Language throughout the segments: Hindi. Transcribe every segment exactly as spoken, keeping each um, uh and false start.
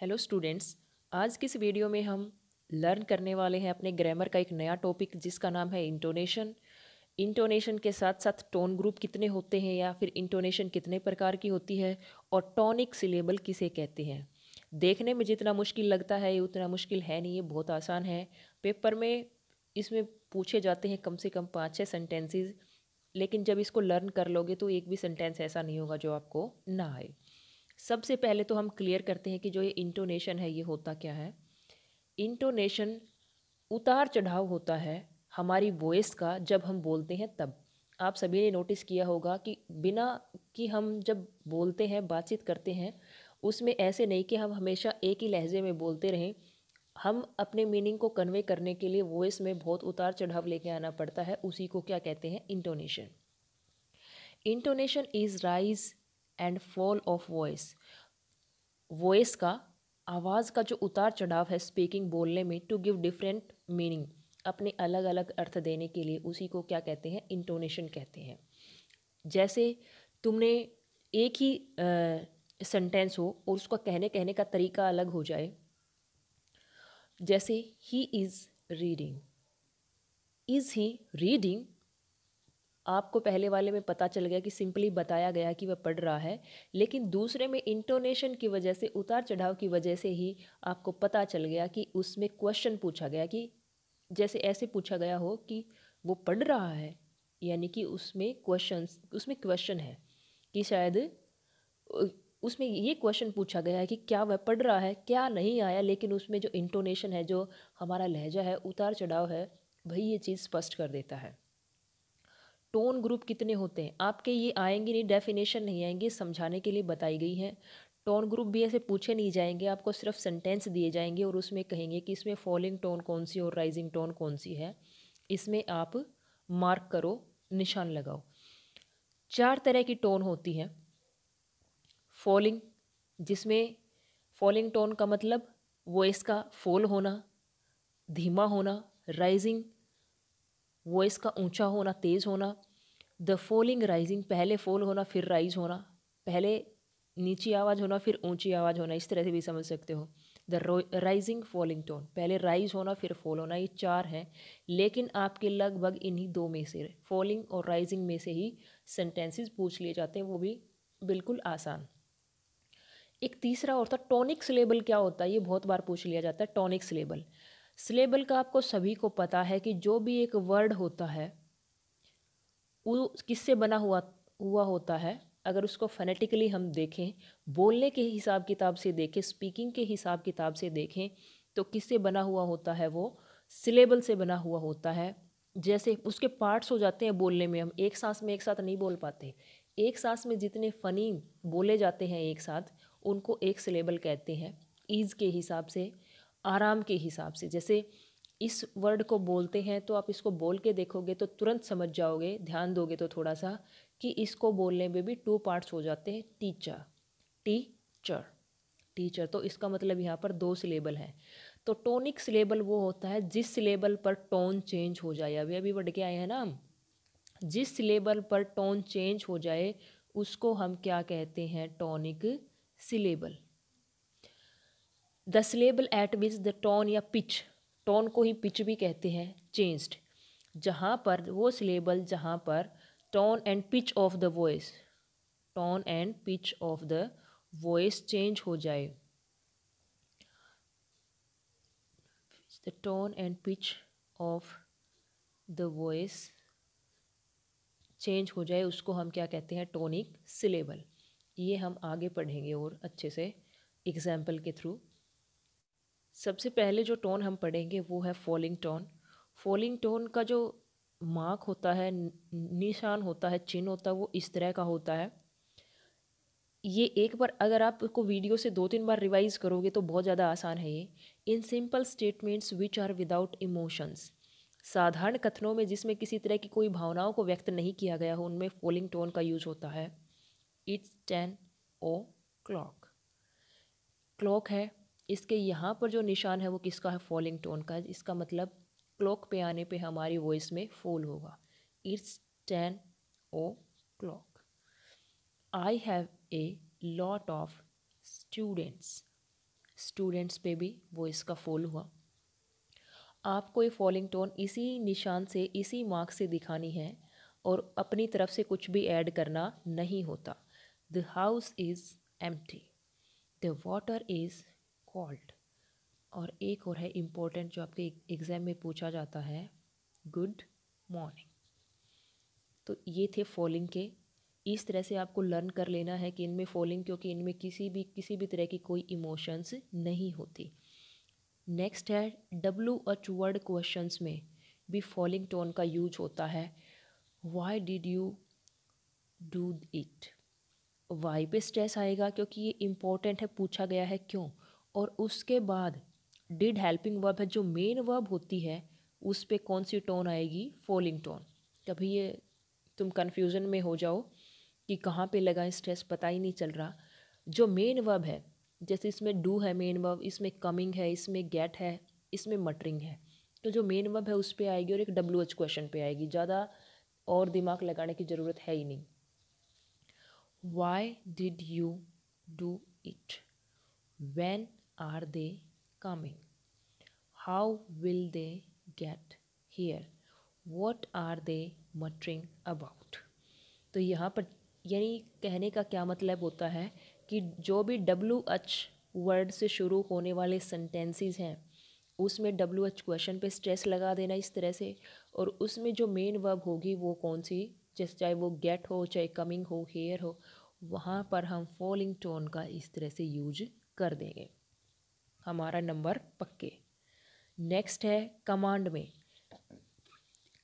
हेलो स्टूडेंट्स, आज की इस वीडियो में हम लर्न करने वाले हैं अपने ग्रामर का एक नया टॉपिक जिसका नाम है इंटोनेशन। इंटोनेशन के साथ साथ टोन ग्रुप कितने होते हैं या फिर इंटोनेशन कितने प्रकार की होती है और टॉनिक सिलेबल किसे कहते हैं। देखने में जितना मुश्किल लगता है ये उतना मुश्किल है नहीं, ये बहुत आसान है। पेपर में इसमें पूछे जाते हैं कम से कम पाँच छः सेंटेंसेज, लेकिन जब इसको लर्न कर लोगे तो एक भी सेंटेंस ऐसा नहीं होगा जो आपको ना आए। सबसे पहले तो हम क्लियर करते हैं कि जो ये इंटोनेशन है ये होता क्या है। इंटोनेशन उतार चढ़ाव होता है हमारी वॉइस का जब हम बोलते हैं तब। आप सभी ने नोटिस किया होगा कि बिना कि हम जब बोलते हैं, बातचीत करते हैं, उसमें ऐसे नहीं कि हम हमेशा एक ही लहजे में बोलते रहें। हम अपने मीनिंग को कन्वे करने के लिए वॉइस में बहुत उतार चढ़ाव लेके आना पड़ता है, उसी को क्या कहते हैं, intonation. Intonation is rise and fall of voice. Voice का, आवाज़ का जो उतार चढ़ाव है स्पीकिंग, बोलने में, टू गिव डिफरेंट मीनिंग, अपने अलग अलग अर्थ देने के लिए, उसी को क्या कहते हैं, इंटोनेशन कहते हैं। जैसे तुमने एक ही सेंटेंस हो और उसका कहने कहने का तरीका अलग हो जाए। जैसे ही is reading, is he reading, आपको पहले वाले में पता चल गया कि सिंपली बताया गया कि वह पढ़ रहा है, लेकिन दूसरे में इंटोनेशन की वजह से, उतार चढ़ाव की वजह से ही आपको पता चल गया कि उसमें क्वेश्चन पूछा गया। कि जैसे ऐसे पूछा गया हो कि वो पढ़ रहा है, यानी कि उसमें क्वेश्चन उसमें क्वेश्चन है कि शायद उसमें ये क्वेश्चन पूछा गया है कि क्या वह पढ़ रहा है, क्या नहीं आया। लेकिन उसमें जो इंटोनेशन है, जो हमारा लहजा है, उतार चढ़ाव है, वही ये चीज़ स्पष्ट कर देता है। टोन ग्रुप कितने होते हैं, आपके ये आएंगे नहीं, डेफिनेशन नहीं आएंगे, समझाने के लिए बताई गई हैं। टोन ग्रुप भी ऐसे पूछे नहीं जाएंगे, आपको सिर्फ सेंटेंस दिए जाएंगे और उसमें कहेंगे कि इसमें फॉलिंग टोन कौन सी और राइजिंग टोन कौन सी है, इसमें आप मार्क करो, निशान लगाओ। चार तरह की टोन होती है। फॉलिंग, जिसमें फॉलिंग टोन का मतलब वॉइस का फॉल होना, धीमा होना। राइजिंग, वॉइस का ऊंचा होना, तेज़ होना। द फॉलिंग राइजिंग, पहले फॉल होना फिर राइज होना, पहले नीची आवाज़ होना फिर ऊंची आवाज़ होना, इस तरह से भी समझ सकते हो। द राइजिंग फॉलिंग टोन, पहले राइज होना फिर फॉल होना, ये चार हैं। लेकिन आपके लगभग इन्हीं दो में से, फॉलिंग और राइजिंग में से ही सेंटेंसेस पूछ लिए जाते हैं, वो भी बिल्कुल आसान। एक तीसरा और था टॉनिक सिलेबल। क्या होता है, ये बहुत बार पूछ लिया जाता है। टॉनिक सिलेबल सिलेबल का आपको सभी को पता है कि जो भी एक वर्ड होता है वो किससे बना हुआ हुआ होता है। अगर उसको फनेटिकली हम देखें, बोलने के हिसाब किताब से देखें, स्पीकिंग के हिसाब किताब से देखें, तो किससे बना हुआ होता है, वो सिलेबल से बना हुआ होता है। जैसे उसके पार्ट्स हो जाते हैं बोलने में, हम एक सांस में एक साथ नहीं बोल पाते। एक सांस में जितने फनी बोले जाते हैं एक साथ, उनको एक सिलेबल कहते हैं, ईज़ के हिसाब से, आराम के हिसाब से। जैसे इस वर्ड को बोलते हैं तो आप इसको बोल के देखोगे तो तुरंत समझ जाओगे, ध्यान दोगे तो थोड़ा सा, कि इसको बोलने में भी टू पार्ट्स हो जाते हैं, टीचर टीचर टीचर तो इसका मतलब यहाँ पर दो सिलेबल हैं। तो टोनिक सिलेबल वो होता है जिस सिलेबल पर टोन चेंज हो जाए, अभी अभी बढ़ के आए हैं ना हम, जिस सिलेबल पर टोन चेंज हो जाए उसको हम क्या कहते हैं, tonic syllable. The syllable at which the tone या पिच, टोन को ही पिच भी कहते हैं, चेंज्ड, जहाँ पर वो सिलेबल जहाँ पर tone and pitch of the voice tone and pitch of the voice change हो जाए। The tone and pitch of the voice change हो जाए, उसको हम क्या कहते हैं, टोनिक सिलेबल। ये हम आगे पढ़ेंगे और अच्छे से एग्जाम्पल के थ्रू। सबसे पहले जो टोन हम पढ़ेंगे वो है फॉलिंग टोन। फॉलिंग टोन का जो मार्क होता है, निशान होता है, चिन्ह होता है, वो इस तरह का होता है। ये एक बार अगर आप इसको वीडियो से दो तीन बार रिवाइज करोगे तो बहुत ज़्यादा आसान है ये। In simple statements which are without emotions, साधारण कथनों में जिसमें किसी तरह की कोई भावनाओं को व्यक्त नहीं किया गया हो, उनमें फॉलिंग टोन का यूज होता है। It's ten o'clock, clock है, इसके यहाँ पर जो निशान है वो किसका है, फॉलिंग टोन का है। इसका मतलब क्लॉक पे आने पे हमारी वॉइस में फॉल होगा। It's ten o'clock. I have a lot of students, students पे भी वो इसका फॉल हुआ। आपको ये फॉलिंग टोन इसी निशान से, इसी मार्क से दिखानी है और अपनी तरफ से कुछ भी ऐड करना नहीं होता। The house is empty, the water is cold. और एक और है इम्पोर्टेंट जो आपके एग्ज़ाम में पूछा जाता है, गुड मॉर्निंग। तो ये थे फॉलिंग के। इस तरह से आपको लर्न कर लेना है कि इनमें फॉलिंग, क्योंकि इनमें किसी भी किसी भी तरह की कोई इमोशंस नहीं होती। नेक्स्ट है डब्ल्यू एच वर्ड क्वेश्चंस में भी फॉलिंग टोन का यूज होता है। Why did you do it. Why पे स्ट्रेस आएगा क्योंकि ये इम्पोर्टेंट है, पूछा गया है क्यों। और उसके बाद डिड हेल्पिंग वर्ब है, जो मेन वर्ब होती है उस पे कौन सी टोन आएगी, फॉलिंग टोन। कभी ये तुम कन्फ्यूज़न में हो जाओ कि कहाँ पे लगाएं स्ट्रेस, पता ही नहीं चल रहा। जो मेन वर्ब है, जैसे इसमें डू है मेन वर्ब, इसमें कमिंग है, इसमें गेट है, इसमें मटरिंग है, तो जो मेन वर्ब है उस पे आएगी और एक डब्ल्यू एच क्वेश्चन पे आएगी। ज़्यादा और दिमाग लगाने की ज़रूरत है ही नहीं। Why did you do it, when are they coming, how will they get here, what are they muttering about. तो यहाँ पर यानी कहने का क्या मतलब होता है कि जो भी डब्ल्यू एच वर्ड से शुरू होने वाले सेंटेंसेस हैं उसमें डब्ल्यू एच क्वेश्चन पे स्ट्रेस लगा देना इस तरह से, और उसमें जो मेन वर्ब होगी वो कौन सी, जैसे चाहे वो गेट हो, चाहे कमिंग हो, हेयर हो, वहाँ पर हम फॉलिंग टोन का इस तरह से यूज कर देंगे। हमारा नंबर पक्के। नेक्स्ट है कमांड में।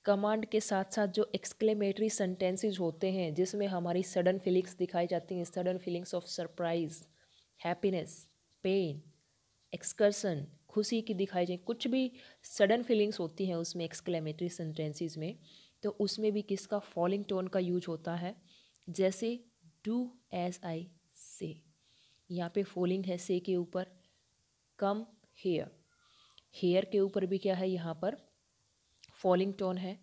कमांड के साथ साथ जो एक्सक्लेमेटरी सेंटेंसेस होते हैं जिसमें हमारी सडन फीलिंग्स दिखाई जाती हैं, sudden feelings of surprise, happiness, pain, excursion, खुशी की दिखाई जाए, कुछ भी सडन फीलिंग्स होती हैं उसमें एक्सक्लेमेटरी सेंटेंसेस में, तो उसमें भी किसका, फॉलिंग टोन का यूज होता है। जैसे डू एज आई से, यहाँ पे फॉलिंग है से के ऊपर। कम हेयर, हेयर के ऊपर भी क्या है, यहाँ पर फॉलिंग टोन है।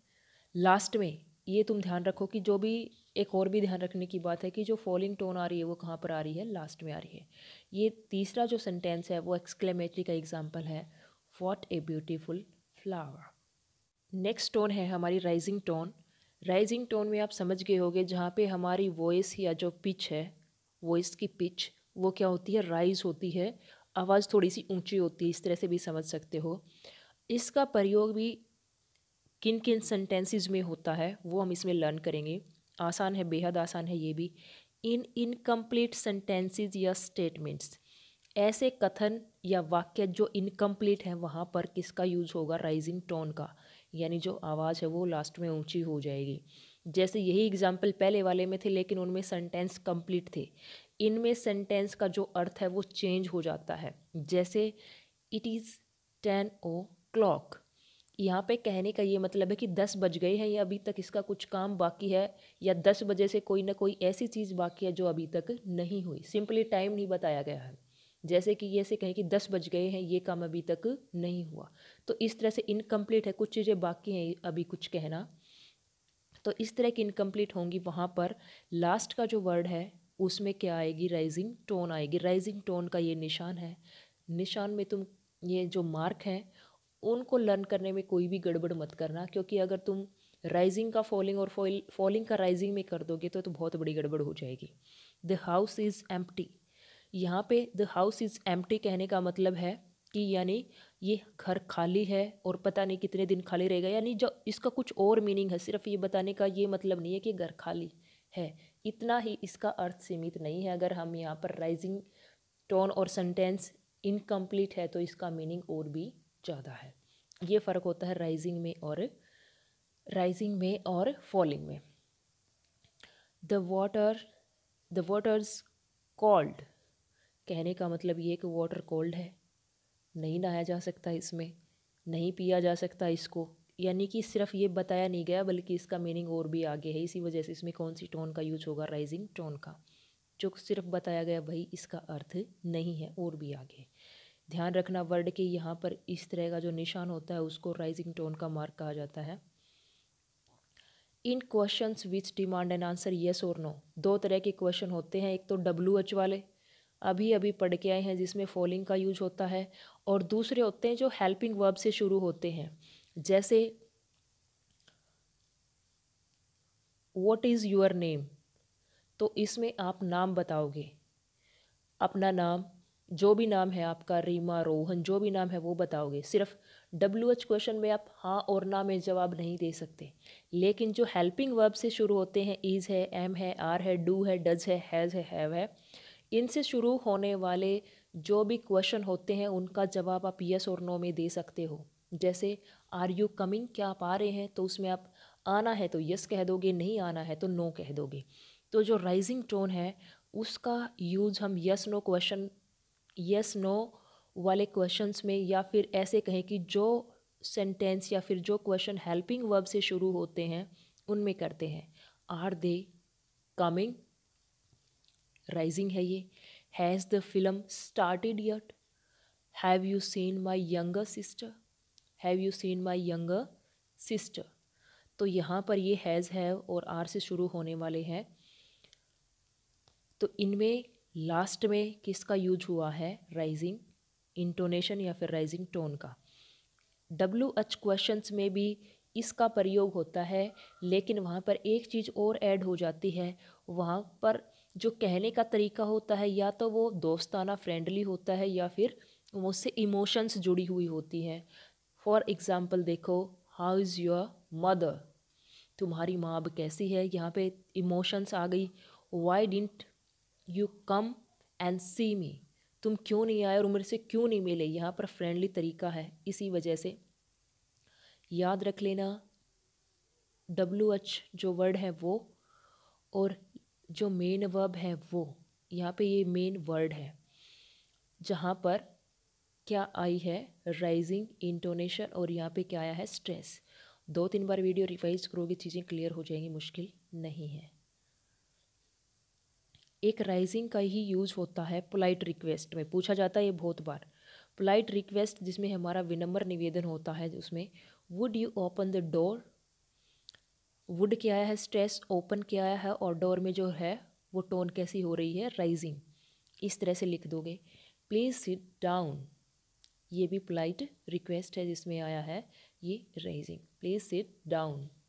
लास्ट में ये तुम ध्यान रखो कि जो भी, एक और भी ध्यान रखने की बात है कि जो फॉलिंग टोन आ रही है वो कहाँ पर आ रही है, लास्ट में आ रही है। ये तीसरा जो सेंटेंस है वो एक्सक्लेमेटरी का एग्जाम्पल है, what a beautiful flower. Next tone है हमारी राइजिंग टोन। राइजिंग टोन में आप समझ गए होंगे जहाँ पे हमारी वॉइस या जो पिच है, वॉइस की पिच वो क्या होती है, राइज होती है, आवाज़ थोड़ी सी ऊंची होती है, इस तरह से भी समझ सकते हो। इसका प्रयोग भी किन किन सेंटेंसेस में होता है वो हम इसमें लर्न करेंगे। आसान है, बेहद आसान है ये भी। इन इनकम्प्लीट सेंटेंसेस या स्टेटमेंट्स, ऐसे कथन या वाक्य जो इनकम्प्लीट हैं वहाँ पर किसका यूज होगा, राइजिंग टोन का, यानी जो आवाज़ है वो लास्ट में ऊंची हो जाएगी। जैसे यही एग्जाम्पल पहले वाले में थे लेकिन उनमें सेंटेंस कंप्लीट थे, इनमें सेंटेंस का जो अर्थ है वो चेंज हो जाता है। जैसे it is ten o'clock, यहाँ पे कहने का ये मतलब है कि दस बज गए हैं या अभी तक इसका कुछ काम बाकी है, या दस बजे से कोई ना कोई ऐसी चीज़ बाकी है जो अभी तक नहीं हुई, सिंपली टाइम नहीं बताया गया है। जैसे कि ये से कहें कि दस बज गए हैं, ये काम अभी तक नहीं हुआ, तो इस तरह से इनकम्प्लीट है, कुछ चीज़ें बाकी हैं अभी कुछ कहना, तो इस तरह की इनकम्प्लीट होंगी। वहाँ पर लास्ट का जो वर्ड है उसमें क्या आएगी, राइजिंग टोन आएगी। राइजिंग टोन का ये निशान है। निशान में तुम ये जो मार्क हैं उनको लर्न करने में कोई भी गड़बड़ मत करना, क्योंकि अगर तुम राइजिंग का फॉलिंग और फॉलिंग का राइजिंग में कर दोगे तो, तो बहुत बड़ी गड़बड़ हो जाएगी। द हाउस इज़ एम्प्टी, यहाँ पे द हाउस इज़ एम्प्टी कहने का मतलब है कि यानी ये घर खाली है और पता नहीं कितने दिन खाली रहेगा, यानी जो इसका कुछ और मीनिंग है, सिर्फ ये बताने का ये मतलब नहीं है कि घर खाली है, इतना ही इसका अर्थ सीमित नहीं है। अगर हम यहाँ पर राइजिंग टोन और सेंटेंस इनकम्प्लीट है तो इसका मीनिंग और भी ज़्यादा है। ये फ़र्क होता है राइजिंग में और राइजिंग में और फॉलिंग में। The water, the water's cold कहने का मतलब ये कि वाटर कोल्ड है, नहीं नहाया जा सकता इसमें, नहीं पिया जा सकता इसको, यानी कि सिर्फ ये बताया नहीं गया बल्कि इसका मीनिंग और भी आगे है। इसी वजह से इसमें कौन सी टोन का यूज होगा, राइजिंग टोन का। जो सिर्फ बताया गया वही इसका अर्थ नहीं है, और भी आगे। ध्यान रखना वर्ड के यहाँ पर इस तरह का जो निशान होता है उसको राइजिंग टोन का मार्क कहा जाता है। In questions which demand an answer yes और नो, दो तरह के क्वेश्चन होते हैं, एक तो डब्ल्यू एच वाले अभी अभी पढ़ के आए हैं जिसमें फॉलिंग का यूज होता है, और दूसरे होते हैं जो हेल्पिंग वर्ब से शुरू होते हैं, जैसे व्हाट इज़ योर नेम, तो इसमें आप नाम बताओगे, अपना नाम, जो भी नाम है आपका, रीमा, रोहन, जो भी नाम है वो बताओगे। सिर्फ डब्ल्यू एच क्वेश्चन में आप हाँ और ना में जवाब नहीं दे सकते। लेकिन जो हेल्पिंग वर्ब से शुरू होते हैं, इज़ है, एम है, आर है, डू है, डज है, हैज़ है, हैव है, इनसे शुरू होने वाले जो भी क्वेश्चन होते हैं उनका जवाब आप यस और नो में दे सकते हो। जैसे आर यू कमिंग, क्या आप आ रहे हैं, तो उसमें आप आना है तो यस कह दोगे, नहीं आना है तो नो कह दोगे। तो जो राइजिंग टोन है उसका यूज़ हम yes no question, yes no वाले क्वेश्चंस में, या फिर ऐसे कहें कि जो सेंटेंस या फिर जो क्वेश्चन हेल्पिंग वर्ब से शुरू होते हैं उनमें करते हैं। आर दे कमिंग, राइजिंग है ये। Has the film started yet, have you seen my younger sister, have you seen my younger sister. तो यहाँ पर ये हैज़, हैव और आर से शुरू होने वाले हैं, तो इनमें लास्ट में किसका यूज हुआ है, राइजिंग इंटोनेशन या फिर राइजिंग टोन का। डब्ल्यू एच क्वेश्चंस में भी इसका प्रयोग होता है, लेकिन वहाँ पर एक चीज़ और ऐड हो जाती है, वहाँ पर जो कहने का तरीका होता है या तो वो दोस्ताना फ्रेंडली होता है या फिर उससे इमोशंस जुड़ी हुई होती हैं। फॉर एग्ज़ाम्पल देखो, हाउ इज़ योर मदर, तुम्हारी माँ अब कैसी है, यहाँ पे इमोशंस आ गई। Why didn't you come and see me, तुम क्यों नहीं आए और मेरे से क्यों नहीं मिले, यहाँ पर फ्रेंडली तरीका है। इसी वजह से याद रख लेना डब्ल्यू एच जो वर्ड है वो, और जो मेन वर्ब है वो, यहाँ पे ये मेन वर्ड है जहाँ पर क्या आई है, राइजिंग इंटोनेशन, और यहाँ पे क्या आया है, स्ट्रेस। दो तीन बार वीडियो रिवाइज करोगे चीज़ें क्लियर हो जाएंगी, मुश्किल नहीं है। एक राइजिंग का ही यूज़ होता है पोलाइट रिक्वेस्ट में, पूछा जाता है ये बहुत बार। पोलाइट रिक्वेस्ट जिसमें हमारा विनम्र निवेदन होता है, उसमें would you open the door, would क्या आया है स्ट्रेस, ओपन क्या आया है, और डोर में जो है वो टोन कैसी हो रही है, राइजिंग। इस तरह से लिख दोगे। प्लीज़ सिट डाउन, ये भी पोलाइट रिक्वेस्ट है जिसमें आया है ये राइजिंग, प्लीज़ सिट डाउन।